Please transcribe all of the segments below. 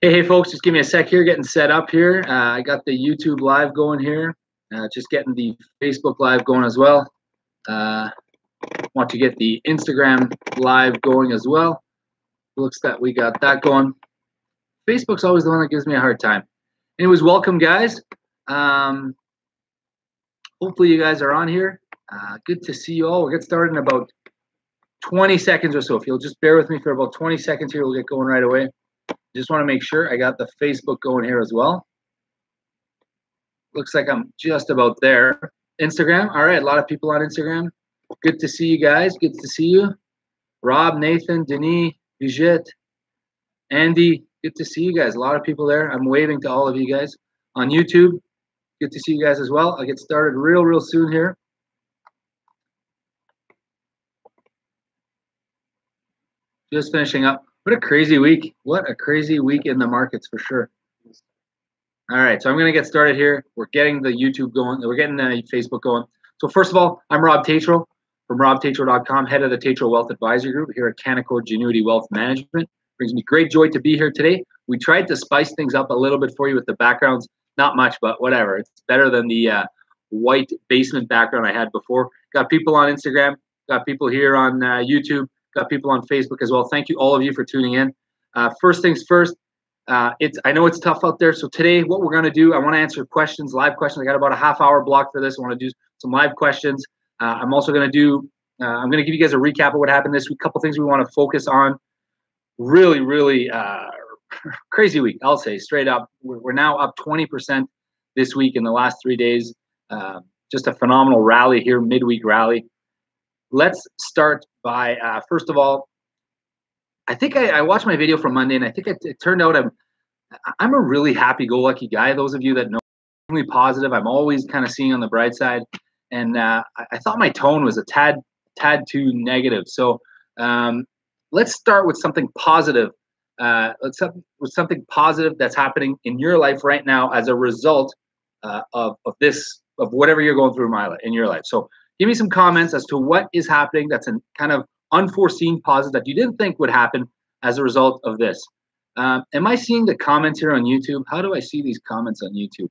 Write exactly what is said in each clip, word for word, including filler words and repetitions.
Hey, hey, folks, just give me a sec here, getting set up here. Uh, I got the YouTube Live going here, uh, just getting the Facebook Live going as well. Uh, want to get the Instagram Live going as well. Looks that we got that going. Facebook's always the one that gives me a hard time. Anyways, welcome, guys. Um, hopefully you guys are on here. Uh, good to see you all. We'll get started in about twenty seconds or so. If you'll just bear with me for about twenty seconds here, we'll get going right away. Just want to make sure I got the Facebook going here as well. Looks like I'm just about there. Instagram. All right. A lot of people on Instagram. Good to see you guys. Good to see you. Rob, Nathan, Denis, Brigitte, Andy. Good to see you guys. A lot of people there. I'm waving to all of you guys on YouTube. Good to see you guys as well. I'll get started real, real soon here. Just finishing up. What a crazy week. What a crazy week in the markets for sure. All right, so I'm going to get started here. We're getting the YouTube going. We're getting the Facebook going. So first of all, I'm Rob Tétrault from rob tatro dot com, head of the Tétrault Wealth Advisory Group here at Canaccord Genuity Wealth Management. Brings me great joy to be here today. We tried to spice things up a little bit for you with the backgrounds. Not much, but whatever. It's better than the uh, white basement background I had before. Got people on Instagram. Got people here on uh, YouTube. Got people on Facebook as well. Thank you, all of you, for tuning in. Uh, first things first, uh, it's I know it's tough out there. So today, what we're going to do, I want to answer questions, live questions. I got about a half hour block for this. I want to do some live questions. Uh, I'm also going to do, uh, I'm going to give you guys a recap of what happened this week. A couple things we want to focus on. Really, really uh, crazy week, I'll say, straight up. We're, we're now up twenty percent this week in the last three days. Uh, just a phenomenal rally here, midweek rally. Let's start by, uh, first of all, I think I, I watched my video from Monday, and I think it, it turned out I'm I'm a really happy-go-lucky guy. Those of you that know, I'm really positive. I'm always kind of seeing on the bright side, and uh, I, I thought my tone was a tad, tad too negative. So um, let's start with something positive. Uh, let's start with something positive that's happening in your life right now as a result uh, of of this of whatever you're going through my, in your life. So. Give me some comments as to what is happening that's a kind of unforeseen positive that you didn't think would happen as a result of this. Um, am I seeing the comments here on YouTube? How do I see these comments on YouTube?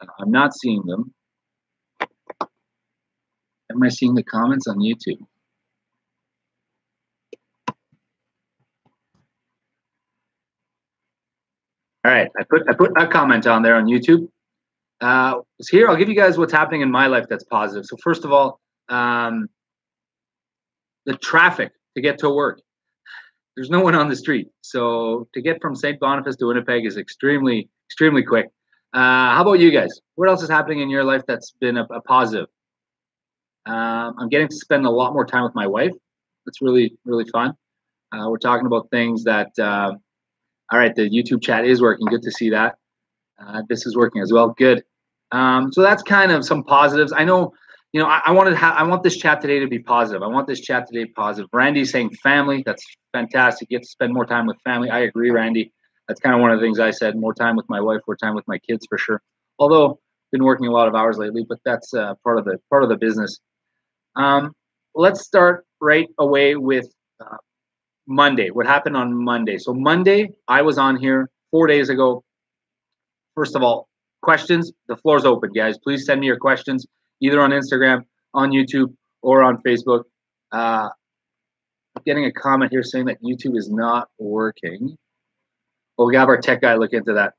Uh, I'm not seeing them. Am I seeing the comments on YouTube? All right, I put I put a comment on there on YouTube. Uh, so here, I'll give you guys what's happening in my life that's positive. So first of all, um, the traffic to get to work. There's no one on the street. So to get from Saint Boniface to Winnipeg is extremely, extremely quick. Uh, how about you guys? What else is happening in your life that's been a, a positive? Um, I'm getting to spend a lot more time with my wife. That's really, really fun. Uh, we're talking about things that, uh, all right, the YouTube chat is working. Good to see that. Uh, this is working as well. Good. Um, so that's kind of some positives. I know, you know, I, I wanted, ha I want this chat today to be positive. I want this chat today positive. Randy's saying family. That's fantastic. You get to spend more time with family. I agree, Randy. That's kind of one of the things I said. More time with my wife, more time with my kids for sure. Although been working a lot of hours lately, but that's uh, part of the part of the business. Um, let's start right away with uh, Monday. What happened on Monday? So Monday, I was on here four days ago. First of all, questions, the floor's open, guys. Please send me your questions, either on Instagram, on YouTube, or on Facebook. Uh, I'm getting a comment here saying that YouTube is not working. Well, we have our tech guy look into that.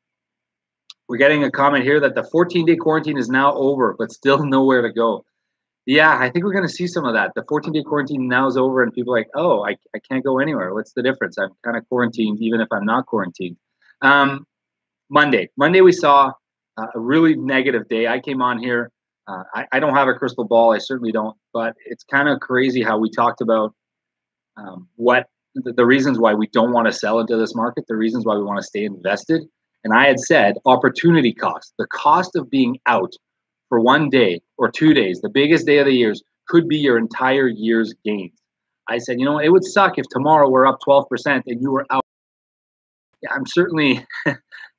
We're getting a comment here that the fourteen day quarantine is now over, but still nowhere to go. Yeah, I think we're going to see some of that. The fourteen day quarantine now is over, and people are like, oh, I, I can't go anywhere. What's the difference? I'm kind of quarantined, even if I'm not quarantined. Um, Monday. Monday, we saw uh, a really negative day. I came on here. Uh, I, I don't have a crystal ball. I certainly don't. But it's kind of crazy how we talked about um, what the, the reasons why we don't want to sell into this market, the reasons why we want to stay invested. And I had said opportunity cost, the cost of being out for one day or two days, the biggest day of the years, could be your entire year's gains. I said, you know, it would suck if tomorrow we're up twelve percent and you were out. Yeah, I'm certainly...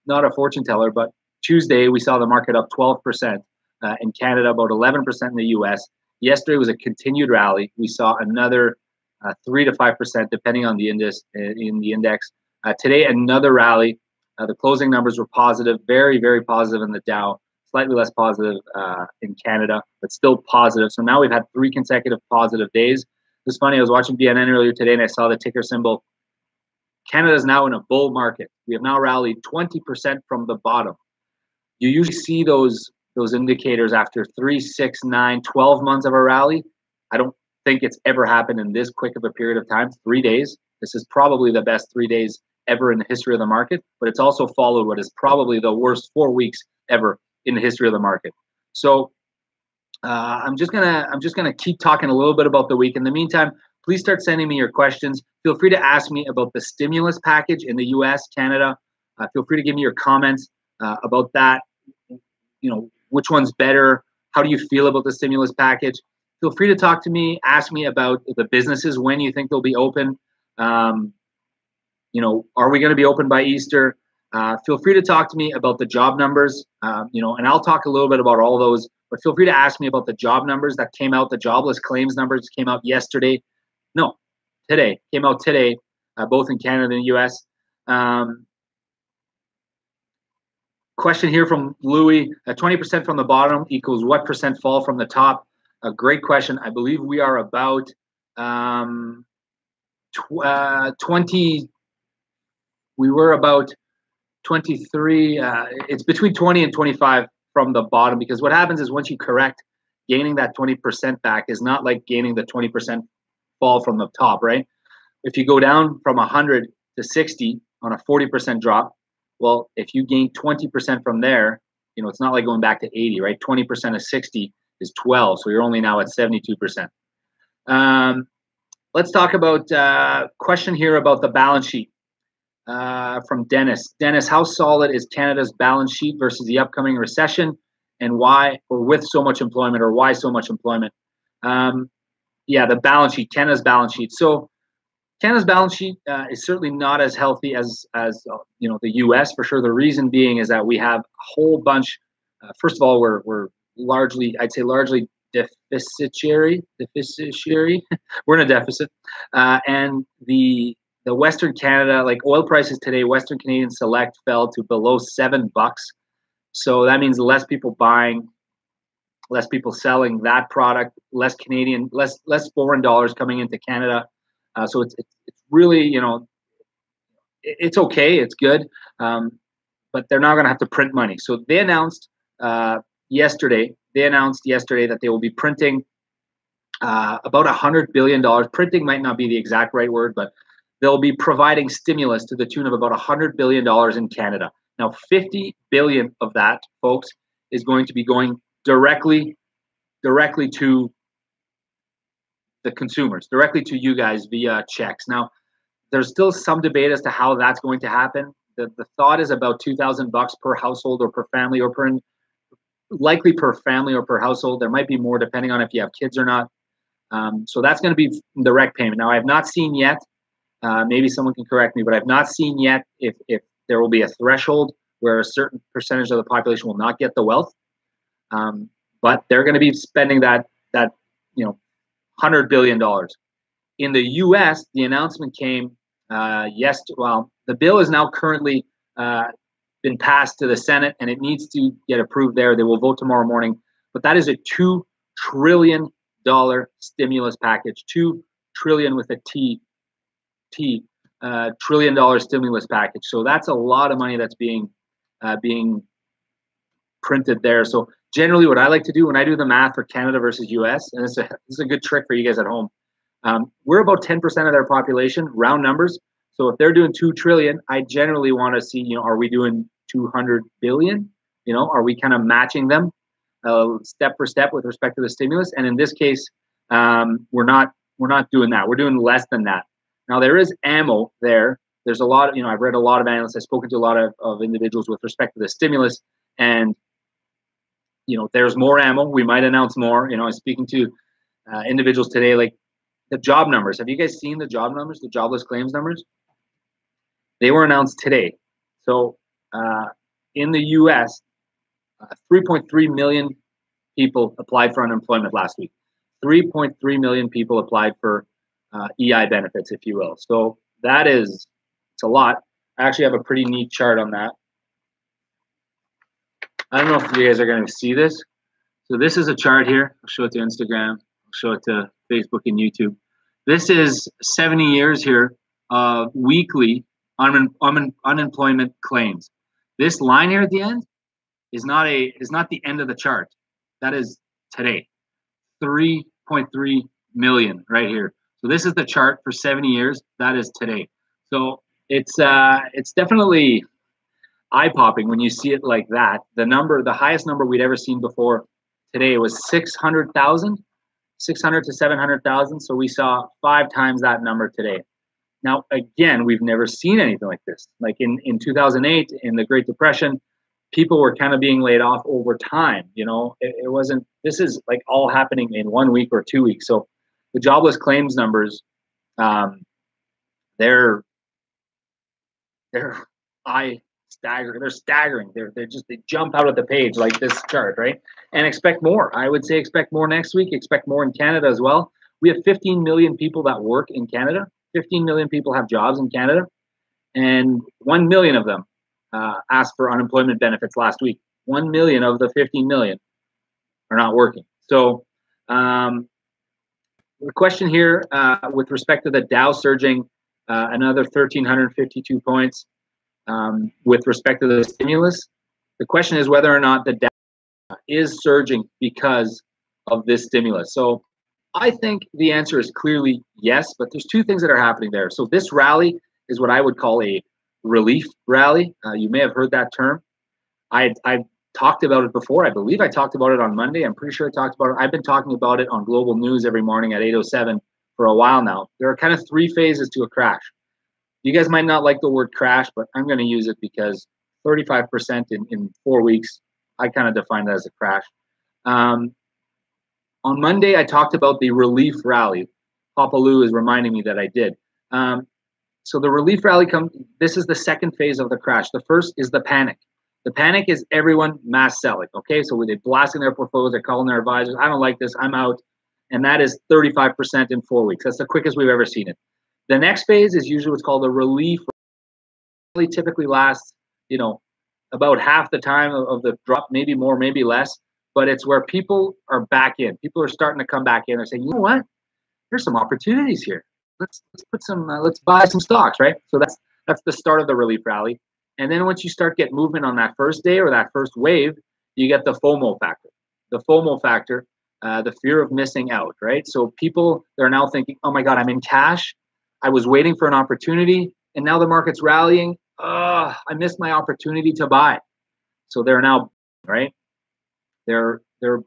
not a fortune teller, but Tuesday we saw the market up twelve percent uh, in Canada, about eleven percent in the U S. Yesterday was a continued rally. We saw another uh, three to five percent, depending on the index. In the index uh, today, another rally Uh, the closing numbers were positive, very, very positive in the Dow, slightly less positive uh, in Canada, but still positive. So now we've had three consecutive positive days. It's funny, I was watching B N N earlier today and I saw the ticker symbol. Canada is now in a bull market. We have now rallied twenty percent from the bottom. You usually see those those indicators after three, six, nine, twelve months of a rally. I don't think it's ever happened in this quick of a period of time, three days. This is probably the best three days ever in the history of the market, but it's also followed what is probably the worst four weeks ever in the history of the market. So uh, I'm just gonna I'm just gonna keep talking a little bit about the week. In the meantime, please start sending me your questions. Feel free to ask me about the stimulus package in the U S, Canada. Uh, feel free to give me your comments uh, about that. You know, which one's better? How do you feel about the stimulus package? Feel free to talk to me. Ask me about the businesses, when you think they'll be open. Um, you know, are we going to be open by Easter? Uh, feel free to talk to me about the job numbers. Um, you know, and I'll talk a little bit about all those. But feel free to ask me about the job numbers that came out. The jobless claims numbers came out yesterday. No, today, came out today, uh, both in Canada and the U S. Um, question here from Louis, uh, twenty percent from the bottom equals what percent fall from the top? A great question. I believe we are about um, tw uh, twenty, we were about twenty-three, uh, it's between twenty and twenty-five from the bottom, because what happens is once you correct, gaining that twenty percent back is not like gaining the twenty percent fall from the top, right? If you go down from one hundred to sixty on a forty percent drop, well, if you gain twenty percent from there, you know, it's not like going back to eighty, right? twenty percent of sixty is twelve. So you're only now at seventy-two percent. Um, let's talk about a uh, question here about the balance sheet uh, from Dennis. Dennis, how solid is Canada's balance sheet versus the upcoming recession, and why, or with so much employment, or why so much employment? Um, Yeah, the balance sheet, Canada's balance sheet. So Canada's balance sheet uh, is certainly not as healthy as, as uh, you know, the U S for sure. The reason being is that we have a whole bunch. Uh, first of all, we're, we're largely, I'd say largely deficitary. deficitary. We're in a deficit. Uh, and the the Western Canada, like oil prices today, Western Canadian Select fell to below seven bucks. So that means less people buying, less people selling that product, less Canadian, less less foreign dollars coming into Canada. Uh, so it's, it's really, you know, it's okay, it's good, um, but they're now going to have to print money. So they announced uh, yesterday, they announced yesterday that they will be printing uh, about one hundred billion dollars. Printing might not be the exact right word, but they'll be providing stimulus to the tune of about one hundred billion dollars in Canada. Now, fifty billion dollars of that, folks, is going to be going directly directly to the consumers, directly to you guys via checks. Now, there's still some debate as to how that's going to happen. The, the thought is about two thousand bucks per household or per family or per, likely per family or per household. There might be more depending on if you have kids or not. Um, so that's going to be direct payment. Now, I have not seen yet, uh, maybe someone can correct me, but I've not seen yet if, if there will be a threshold where a certain percentage of the population will not get the wealth. Um, but they're going to be spending that, that, you know, one hundred billion dollars. In the U S, the announcement came uh, yesterday. Well, the bill is now currently uh, been passed to the Senate, and it needs to get approved there. They will vote tomorrow morning. But that is a two trillion dollar stimulus package, two trillion dollars with a T, T, uh, trillion dollar stimulus package. So that's a lot of money that's being, uh, being printed there. So generally, what I like to do when I do the math for Canada versus U S, and it's a, it's a good trick for you guys at home, um, we're about ten percent of their population, round numbers. So if they're doing two trillion, I generally want to see, you know, are we doing two hundred billion? You know, are we kind of matching them uh, step for step with respect to the stimulus? And in this case, um, we're not, we're not doing that. We're doing less than that. Now, there is ammo there. There's a lot of, you know, I've read a lot of analysts. I've spoken to a lot of, of individuals with respect to the stimulus, and you know, there's more ammo. We might announce more. You know, I was speaking to uh, individuals today, like the job numbers. Have you guys seen the job numbers, the jobless claims numbers? They were announced today. So uh, in the U S, uh, three point three million people applied for unemployment last week. three point three million people applied for uh, E I benefits, if you will. So that is, it's a lot. I actually have a pretty neat chart on that. I don't know if you guys are going to see this. So this is a chart here. I'll show it to Instagram. I'll show it to Facebook and YouTube. This is seventy years here of weekly un un unemployment claims. This line here at the end is not a is not the end of the chart. That is today. three point three million right here. So this is the chart for seventy years. That is today. So it's uh it's definitely eye-popping when you see it like that. The number, the highest number we'd ever seen before today was six hundred thousand, six hundred to seven hundred thousand. So we saw five times that number today. Now, again, we've never seen anything like this. Like in, in two thousand eight, in the Great Depression, people were kind of being laid off over time. You know, it, it wasn't, this is like all happening in one week or two weeks. So the jobless claims numbers, um, they're, they're eye staggering. They're staggering. They're, they're just, they jump out of the page like this chart, right? And expect more. I would say expect more next week, expect more in Canada as well. We have fifteen million people that work in Canada. fifteen million people have jobs in Canada, and one million of them uh, asked for unemployment benefits last week. one million of the fifteen million are not working. So um, the question here uh, with respect to the Dow surging uh, another one thousand three hundred fifty-two points um, with respect to the stimulus, the question is whether or not the Dow is surging because of this stimulus. So I think the answer is clearly yes, but there's two things that are happening there. So this rally is what I would call a relief rally. Uh, you may have heard that term. I, I've talked about it before. I believe I talked about it on Monday. I'm pretty sure I talked about it. I've been talking about it on Global News every morning at eight oh seven for a while now. There are kind of three phases to a crash. You guys might not like the word crash, but I'm going to use it because thirty-five percent in, in four weeks, I kind of define that as a crash. Um, On Monday, I talked about the relief rally. Papa Lou is reminding me that I did. Um, so the relief rally comes, this is the second phase of the crash. The first is the panic. The panic is everyone mass selling, okay? So they're blasting their portfolios, they're calling their advisors, I don't like this, I'm out. And that is thirty-five percent in four weeks. That's the quickest we've ever seen it. The next phase is usually what's called the relief rally. Typically lasts, you know, about half the time of the drop, maybe more, maybe less. But it's where people are back in. People are starting to come back in. They're saying, you know what? There's some opportunities here. Let's let's put some uh, let's buy some stocks, right? So that's that's the start of the relief rally. And then once you start get movement on that first day or that first wave, you get the FOMO factor. The FOMO factor, uh, the fear of missing out, right? So people they're now thinking, oh my God, I'm in cash. I was waiting for an opportunity, and now the market's rallying. Uh, I missed my opportunity to buy. So they're now right. They're they're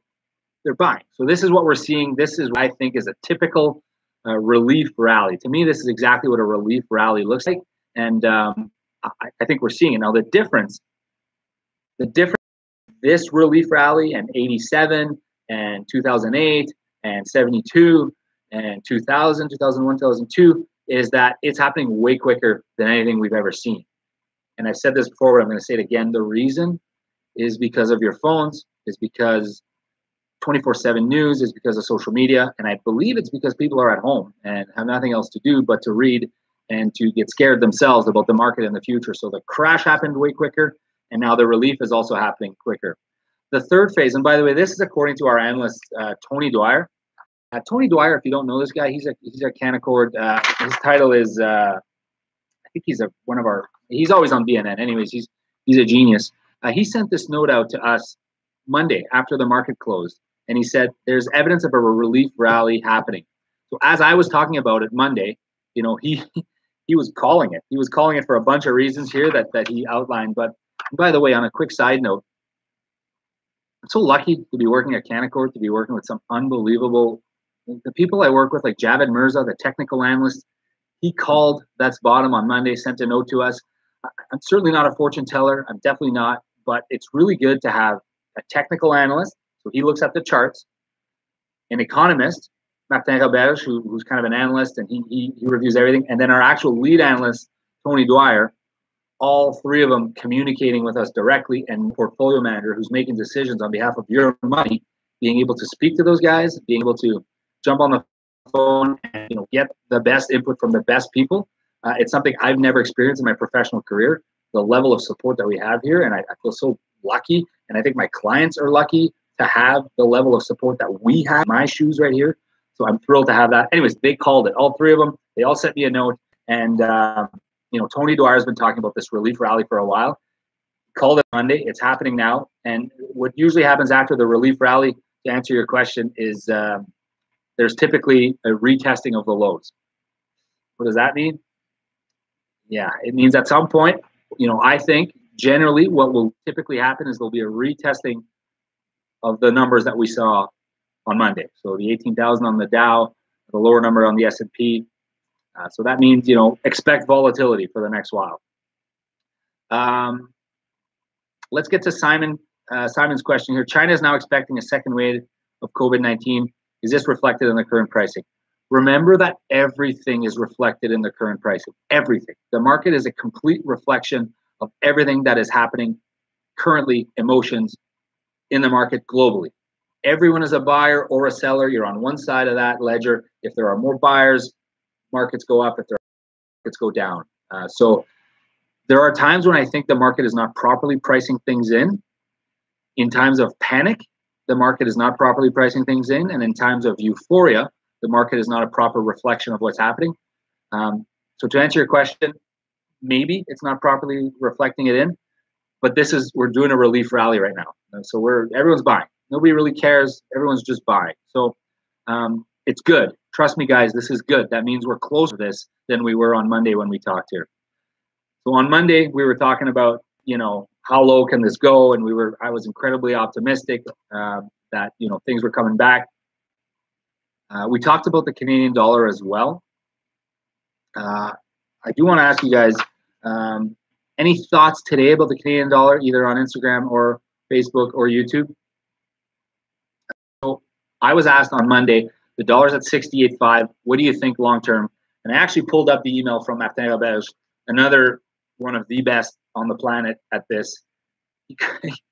they're buying. So this is what we're seeing. This is what I think is a typical uh, relief rally. To me, this is exactly what a relief rally looks like, and um, I, I think we're seeing it now. The difference, the difference, this relief rally and eighty-seven and two thousand eight and seventy-two and two thousand, two thousand one, two thousand two is that it's happening way quicker than anything we've ever seen. And I've said this before, but I'm going to say it again. The reason is because of your phones. Is because twenty-four seven news, is because of social media, and I believe it's because people are at home and have nothing else to do but to read and to get scared themselves about the market and the future. So the crash happened way quicker, and now the relief is also happening quicker. The third phase, and by the way, this is according to our analyst, uh, Tony Dwyer. Uh, Tony Dwyer, if you don't know this guy, he's a he's a Canaccord. Uh, his title is, uh, I think he's a one of our. He's always on B N N. Anyways, he's he's a genius. Uh, he sent this note out to us Monday after the market closed, and he said there's evidence of a relief rally happening. So as I was talking about it Monday, you know, he he was calling it. He was calling it for a bunch of reasons here that that he outlined. But by the way, on a quick side note, I'm so lucky to be working at Canaccord, to be working with some unbelievable the people I work with, like Javed Mirza, the technical analyst. He called That's Bottom on Monday, sent a note to us. I'm certainly not a fortune teller. I'm definitely not, but it's really good to have a technical analyst, so he looks at the charts, an economist, Martin Roberge, who, who's kind of an analyst, and he, he, he reviews everything, and then our actual lead analyst, Tony Dwyer, all three of them communicating with us directly, and portfolio manager who's making decisions on behalf of your money, being able to speak to those guys, being able to jump on the phone and you know, get the best input from the best people. Uh, it's something I've never experienced in my professional career, the level of support that we have here. And I, I feel so lucky. And I think my clients are lucky to have the level of support that we have in my shoes right here. So I'm thrilled to have that. Anyways, they called it, all three of them. They all sent me a note. And, um, you know, Tony Dwyer has been talking about this relief rally for a while. Called it Monday. It's happening now. And what usually happens after the relief rally, to answer your question, is um, there's typically a retesting of the lows. What does that mean? Yeah, it means at some point, you know, I think generally what will typically happen is there'll be a retesting of the numbers that we saw on Monday. So the eighteen thousand on the Dow, the lower number on the S and P. Uh, so that means, you know, expect volatility for the next while. Um, let's get to Simon uh, Simon's question here. China is now expecting a second wave of COVID nineteen. Is this reflected in the current pricing? Remember that everything is reflected in the current pricing. Everything. The market is a complete reflection of everything that is happening currently, emotions in the market globally. Everyone is a buyer or a seller. You're on one side of that ledger. If there are more buyers, markets go up. If there are markets go down. Uh, so there are times when I think the market is not properly pricing things in. In times of panic, the market is not properly pricing things in. And in times of euphoria, the market is not a proper reflection of what's happening. Um, so to answer your question, maybe it's not properly reflecting it in, but this is, we're doing a relief rally right now. So we're, everyone's buying. Nobody really cares. Everyone's just buying. So um, it's good. Trust me, guys, this is good. That means we're closer to this than we were on Monday when we talked here. So on Monday, we were talking about, you know, how low can this go? And we were, I was incredibly optimistic uh, that, you know, things were coming back. Uh, we talked about the Canadian dollar as well. Uh, I do want to ask you guys, um, any thoughts today about the Canadian dollar, either on Instagram or Facebook or YouTube? So I was asked on Monday, the dollar's at sixty-eight point five. What do you think long-term? And I actually pulled up the email from Martin Roberge, another one of the best on the planet at this. He,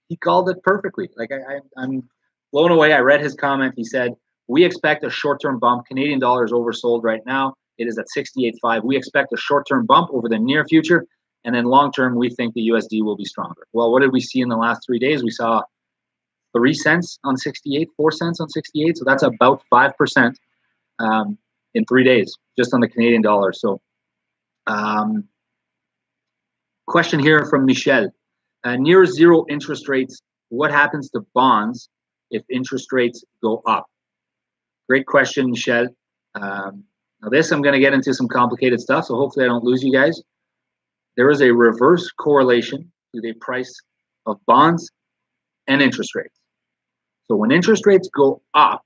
he called it perfectly. Like I, I, I'm blown away. I read his comment. He said, we expect a short-term bump. Canadian dollar is oversold right now. It is at sixty-eight point five. We expect a short-term bump over the near future. And then long-term, we think the U S D will be stronger. Well, what did we see in the last three days? We saw three cents on sixty-eight, four cents on sixty-eight. So that's about five percent um, in three days, just on the Canadian dollar. So um, question here from Michelle. Uh, near zero interest rates, what happens to bonds if interest rates go up? Great question, Michelle. Um, now this, I'm going to get into some complicated stuff, so hopefully I don't lose you guys. There is a reverse correlation to the price of bonds and interest rates. So when interest rates go up,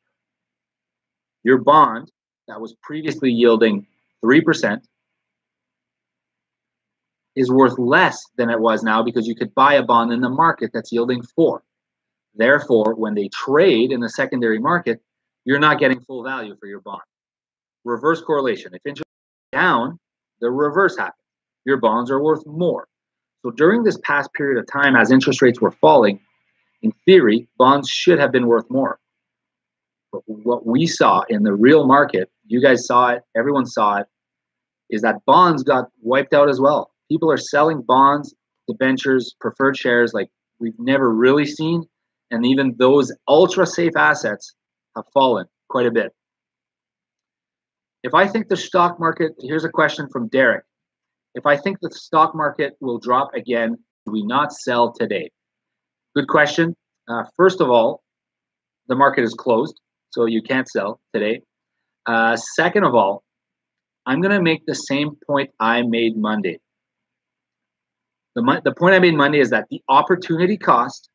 your bond that was previously yielding three percent is worth less than it was now because you could buy a bond in the market that's yielding four. Therefore, when they trade in the secondary market, you're not getting full value for your bond. Reverse correlation. If interest rates are down, the reverse happens. Your bonds are worth more. So during this past period of time, as interest rates were falling, in theory, bonds should have been worth more. But what we saw in the real market, you guys saw it, everyone saw it, is that bonds got wiped out as well. People are selling bonds, debentures, preferred shares like we've never really seen. And even those ultra safe assets have fallen quite a bit. If I think the stock market, here's a question from Derek. If I think the stock market will drop again, do we not sell today? Good question. Uh, first of all, the market is closed, so you can't sell today. Uh, second of all, I'm going to make the same point I made Monday. The, mo the point I made Monday is that the opportunity cost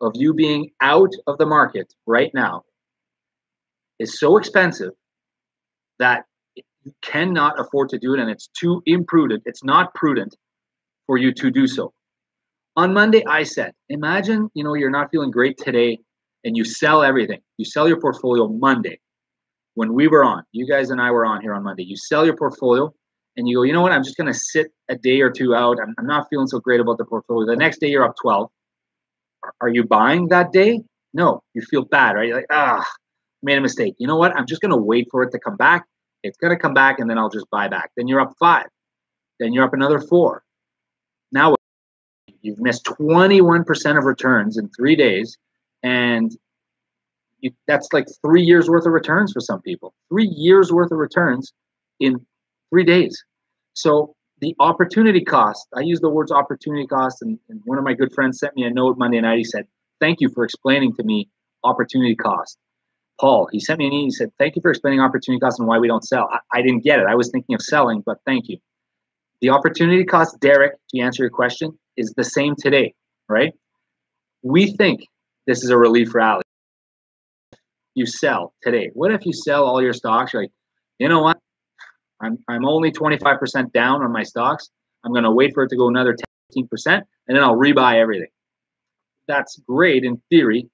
of you being out of the market right now is so expensive that you cannot afford to do it, and it's too imprudent. It's not prudent for you to do so. On Monday, I said, imagine, you know, you're not feeling great today and you sell everything. You sell your portfolio Monday when we were on. You guys and I were on here on Monday. You sell your portfolio and you go, you know what? I'm just going to sit a day or two out. I'm, I'm not feeling so great about the portfolio. The next day you're up twelve. Are you buying that day? No, you feel bad, right? You're like, ah. Made a mistake. You know what? I'm just going to wait for it to come back. It's going to come back and then I'll just buy back. Then you're up five. Then you're up another four. Now you've missed twenty-one percent of returns in three days. And you, that's like three years worth of returns for some people, three years worth of returns in three days. So the opportunity cost, I use the words opportunity cost. And, and one of my good friends sent me a note Monday night. He said, thank you for explaining to me opportunity cost. Paul, he sent me an email. He said, thank you for explaining opportunity cost and why we don't sell. I, I didn't get it. I was thinking of selling, but thank you. The opportunity cost, Derek, to answer your question, is the same today, right? We think this is a relief rally. You sell today. What if you sell all your stocks? You're like, you know what? I'm, I'm only twenty-five percent down on my stocks. I'm going to wait for it to go another ten percent, and then I'll rebuy everything. That's great in theory.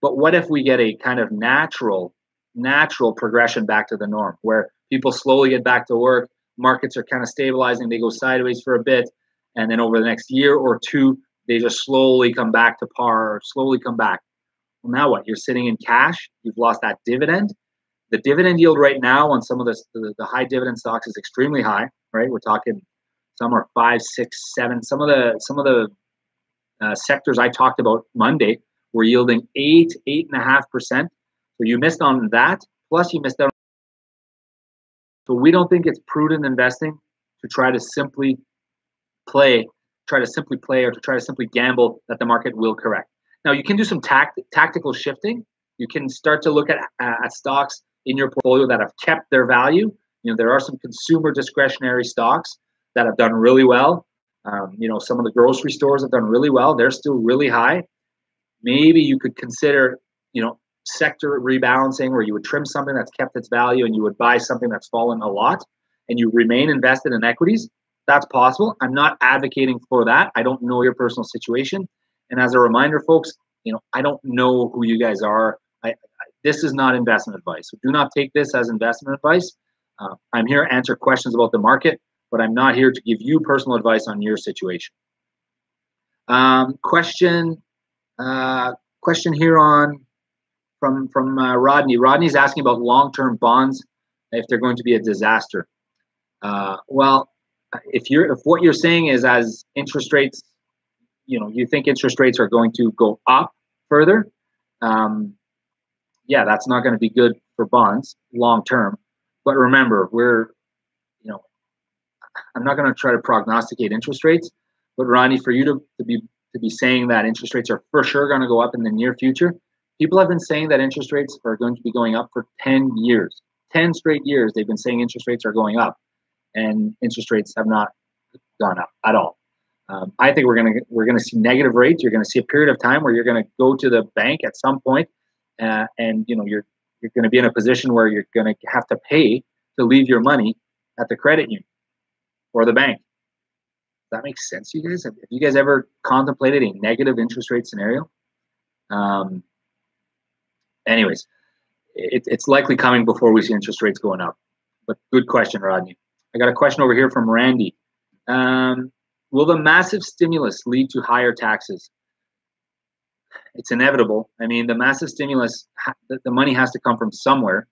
But what if we get a kind of natural, natural progression back to the norm where people slowly get back to work, markets are kind of stabilizing, they go sideways for a bit, and then over the next year or two, they just slowly come back to par, or slowly come back. Well, now what? You're sitting in cash, you've lost that dividend. The dividend yield right now on some of the, the, the high dividend stocks is extremely high, right? We're talking some are five, six, seven. Some of the, some of the uh, sectors I talked about Monday, we're yielding eight, eight and a half percent. So you missed on that. Plus you missed out. So we don't think it's prudent investing to try to simply play, try to simply play or to try to simply gamble that the market will correct. Now you can do some tact tactical shifting. You can start to look at, uh, at stocks in your portfolio that have kept their value. You know, there are some consumer discretionary stocks that have done really well. Um, you know, some of the grocery stores have done really well. They're still really high. Maybe you could consider, you know, sector rebalancing where you would trim something that's kept its value and you would buy something that's fallen a lot and you remain invested in equities. That's possible. I'm not advocating for that. I don't know your personal situation. And as a reminder, folks, you know, I don't know who you guys are. I, I, this is not investment advice. So do not take this as investment advice. Uh, I'm here to answer questions about the market, but I'm not here to give you personal advice on your situation. Um, question. Uh, question here on from from uh, Rodney. Rodney's asking about long-term bonds if they're going to be a disaster. Uh, well, if you're if what you're saying is as interest rates, you know, you think interest rates are going to go up further. Um, yeah, that's not going to be good for bonds long-term. But remember, we're you know, I'm not going to try to prognosticate interest rates. But Rodney, for you to to be to be saying that interest rates are for sure going to go up in the near future. People have been saying that interest rates are going to be going up for ten years, ten straight years. They've been saying interest rates are going up and interest rates have not gone up at all. Um, I think we're going to, we're going to see negative rates. You're going to see a period of time where you're going to go to the bank at some point, uh, and you know, you're, you're going to be in a position where you're going to have to pay to leave your money at the credit union or the bank. That makes sense, you guys. Have you guys ever contemplated a negative interest rate scenario? Um, anyways, it, it's likely coming before we see interest rates going up. But good question, Rodney. I got a question over here from Randy. Um, will the massive stimulus lead to higher taxes? It's inevitable. I mean, the massive stimulus, the, the money has to come from somewhere.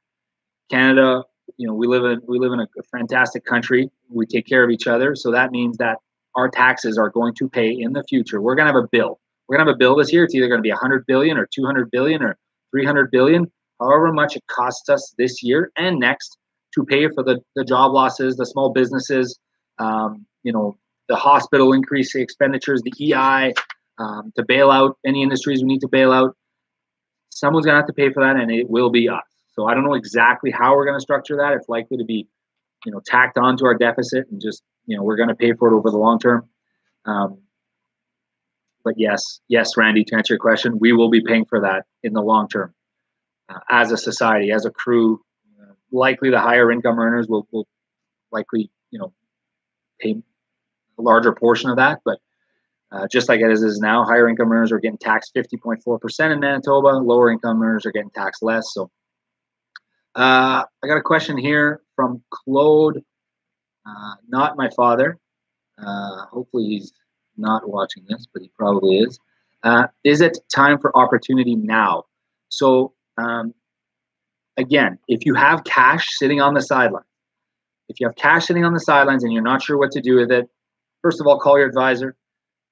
Canada, you know, we live in we live in a fantastic country. We take care of each other, so that means that our taxes are going to pay in the future. We're going to have a bill. We're going to have a bill this year. It's either going to be one hundred billion or two hundred billion or three hundred billion, however much it costs us this year and next to pay for the, the job losses, the small businesses, um, you know, the hospital increase expenditures, the E I, um, to bail out any industries we need to bail out. Someone's going to have to pay for that, and it will be us. So I don't know exactly how we're going to structure that. It's likely to be, you know, tacked onto our deficit and just, you know, we're going to pay for it over the long term. Um, but yes, yes, Randy, to answer your question, we will be paying for that in the long term uh, as a society, as a crew. Uh, likely the higher income earners will, will likely, you know, pay a larger portion of that. But uh, just like it is, is now, higher income earners are getting taxed fifty point four percent in Manitoba. Lower income earners are getting taxed less. So uh, I got a question here from Claude. Uh, not my father. Uh, hopefully he's not watching this, but he probably is. Uh, is it time for opportunity now? So um, again, if you have cash sitting on the sideline, If you have cash sitting on the sidelines and you're not sure what to do with it, first of all, call your advisor.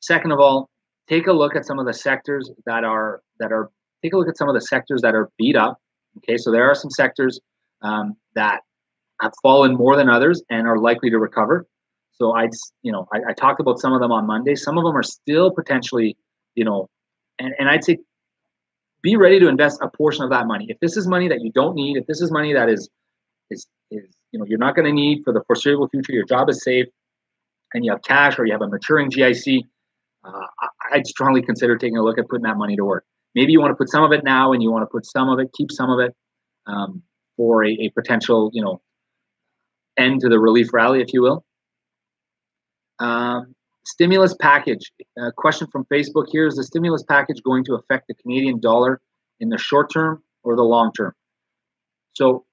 Second of all, take a look at some of the sectors that are that are take a look at some of the sectors that are beat up. Okay, so there are some sectors um, that have fallen more than others and are likely to recover. So I, you know, I, I talked about some of them on Monday. Some of them are still potentially, you know, and, and I'd say be ready to invest a portion of that money. If this is money that you don't need, if this is money that is is is you know you're not going to need for the foreseeable future, your job is safe, and you have cash or you have a maturing G I C, uh, I'd strongly consider taking a look at putting that money to work. Maybe you want to put some of it now, and you want to put some of it, keep some of it um, for a, a potential, you know, end to the relief rally, if you will. Um, stimulus package. A question from Facebook here: is the stimulus package going to affect the Canadian dollar in the short term or the long term? So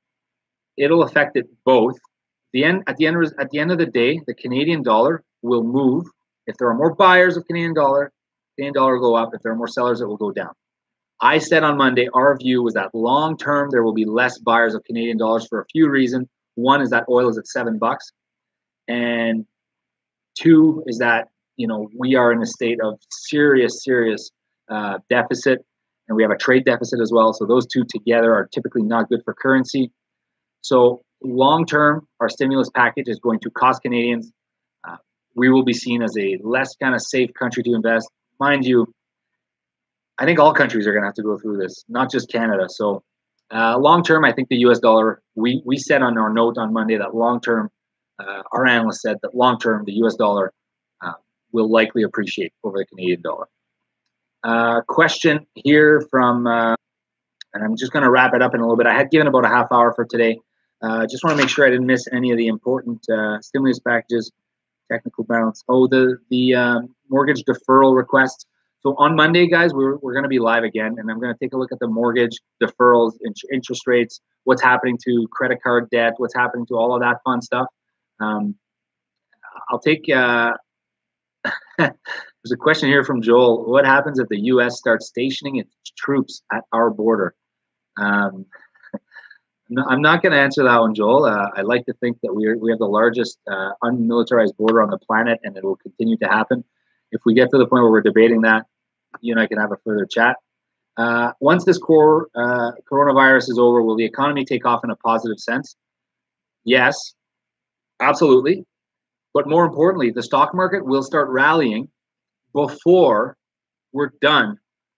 it'll affect it both. The end at the end at the end of the day, the Canadian dollar will move. If there are more buyers of Canadian dollar, Canadian dollar will go up. If there are more sellers, it will go down. I said on Monday, our view was that long term there will be less buyers of Canadian dollars for a few reasons. One is that oil is at seven bucks, and two is that you know we are in a state of serious, serious uh, deficit, and we have a trade deficit as well. So those two together are typically not good for currency. So long term, our stimulus package is going to cost Canadians. Uh, we will be seen as a less kind of safe country to invest. Mind you, I think all countries are going to have to go through this, not just Canada. So uh, long term, I think the U S dollar, we, we said on our note on Monday that long term, uh, our analyst said that long term, the U S dollar uh, will likely appreciate over the Canadian dollar. Uh, question here from, uh, and I'm just going to wrap it up in a little bit. I had given about a half hour for today. I uh, just want to make sure I didn't miss any of the important uh, stimulus packages. Technical balance. Oh, the the um, mortgage deferral requests. So on Monday, guys, we're, we're going to be live again, and I'm going to take a look at the mortgage deferrals, in interest rates, what's happening to credit card debt, what's happening to all of that fun stuff. Um, I'll take, uh, there's a question here from Joel. What happens if the U S starts stationing its troops at our border? Um, No, I'm not going to answer that one, Joel. Uh, I like to think that we, are, we have the largest uh, unmilitarized border on the planet, and it will continue to happen. If we get to the point where we're debating that, you and I can have a further chat. Uh, once this core, uh, coronavirus is over, will the economy take off in a positive sense? Yes, absolutely. But more importantly, the stock market will start rallying before we're done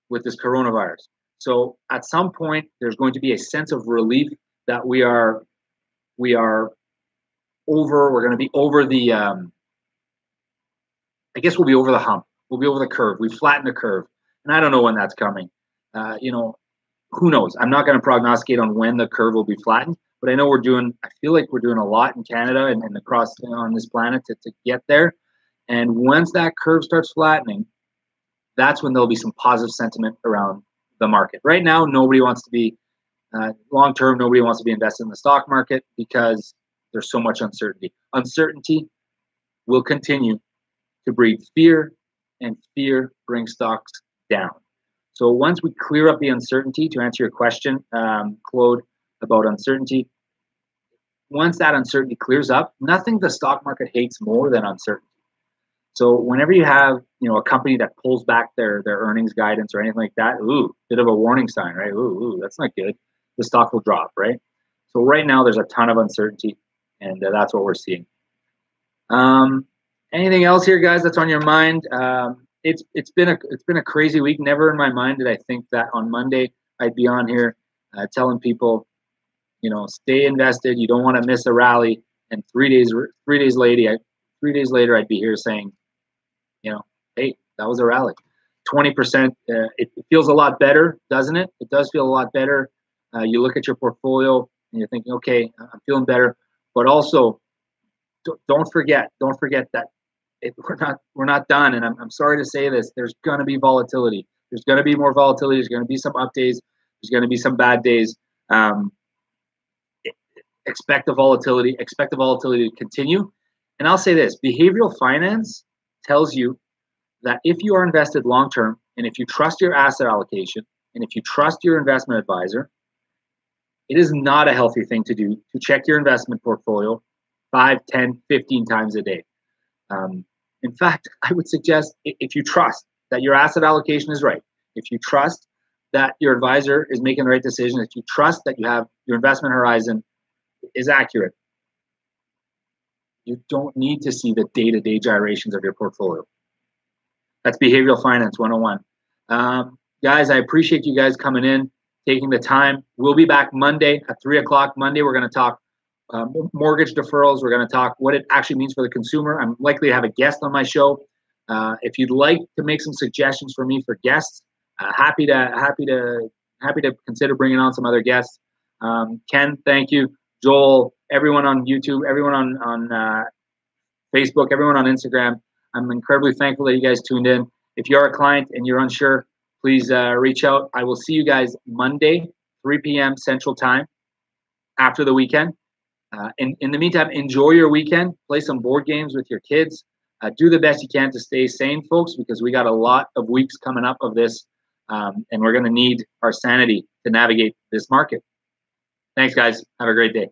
with this coronavirus. So at some point, there's going to be a sense of relief that we are, we are over, we're going to be over the, um, I guess we'll be over the hump. We'll be over the curve. We've flattened the curve. And I don't know when that's coming. Uh, you know, who knows? I'm not going to prognosticate on when the curve will be flattened, but I know we're doing, I feel like we're doing a lot in Canada and, and across on this planet to, to get there. And once that curve starts flattening, that's when there'll be some positive sentiment around the market. Right now, nobody wants to be, Uh, long term, nobody wants to be invested in the stock market because there's so much uncertainty. Uncertainty will continue to breed fear, and fear brings stocks down. So once we clear up the uncertainty, to answer your question, um, Claude, about uncertainty, once that uncertainty clears up, nothing the stock market hates more than uncertainty. So whenever you have, you know, a company that pulls back their their earnings guidance or anything like that, ooh, bit of a warning sign, right? Ooh, ooh, that's not good. The stock will drop, right? So right now there's a ton of uncertainty, and uh, that's what we're seeing. Um, anything else here, guys, that's on your mind? Um, it's it's been a it's been a crazy week. Never in my mind did I think that on Monday I'd be on here uh, telling people, you know, stay invested. You don't want to miss a rally. And three days three days later, I, three days later I'd be here saying, you know, hey, that was a rally. twenty percent. Uh, it feels a lot better, doesn't it? It does feel a lot better. Uh, you look at your portfolio and you're thinking, okay, I'm feeling better. But also, don't forget, don't forget that it, we're not we're not done. And I'm, I'm sorry to say this, there's going to be volatility. There's going to be more volatility. There's going to be some up days. There's going to be some bad days. Um, expect the volatility. Expect the volatility to continue. And I'll say this: behavioral finance tells you that if you are invested long term, and if you trust your asset allocation, and if you trust your investment advisor, it is not a healthy thing to do to check your investment portfolio five, ten, fifteen times a day. Um, in fact, I would suggest if you trust that your asset allocation is right, if you trust that your advisor is making the right decision, if you trust that you have your investment horizon is accurate, you don't need to see the day-to-day gyrations of your portfolio. That's behavioral finance one oh one. Um, guys, I appreciate you guys coming in, taking the time. We'll be back Monday at three o'clock. Monday, we're going to talk uh, mortgage deferrals. We're going to talk what it actually means for the consumer. I'm likely to have a guest on my show. Uh, if you'd like to make some suggestions for me for guests, uh, happy to happy to happy to consider bringing on some other guests. Um, Ken, thank you. Joel, everyone on YouTube, everyone on on uh, Facebook, everyone on Instagram. I'm incredibly thankful that you guys tuned in. If you're a client and you're unsure, please uh, reach out. I will see you guys Monday, three p m Central Time after the weekend. Uh, in, in the meantime, enjoy your weekend. Play some board games with your kids. Uh, do the best you can to stay sane, folks, because we got a lot of weeks coming up of this, um, and we're going to need our sanity to navigate this market. Thanks, guys. Have a great day.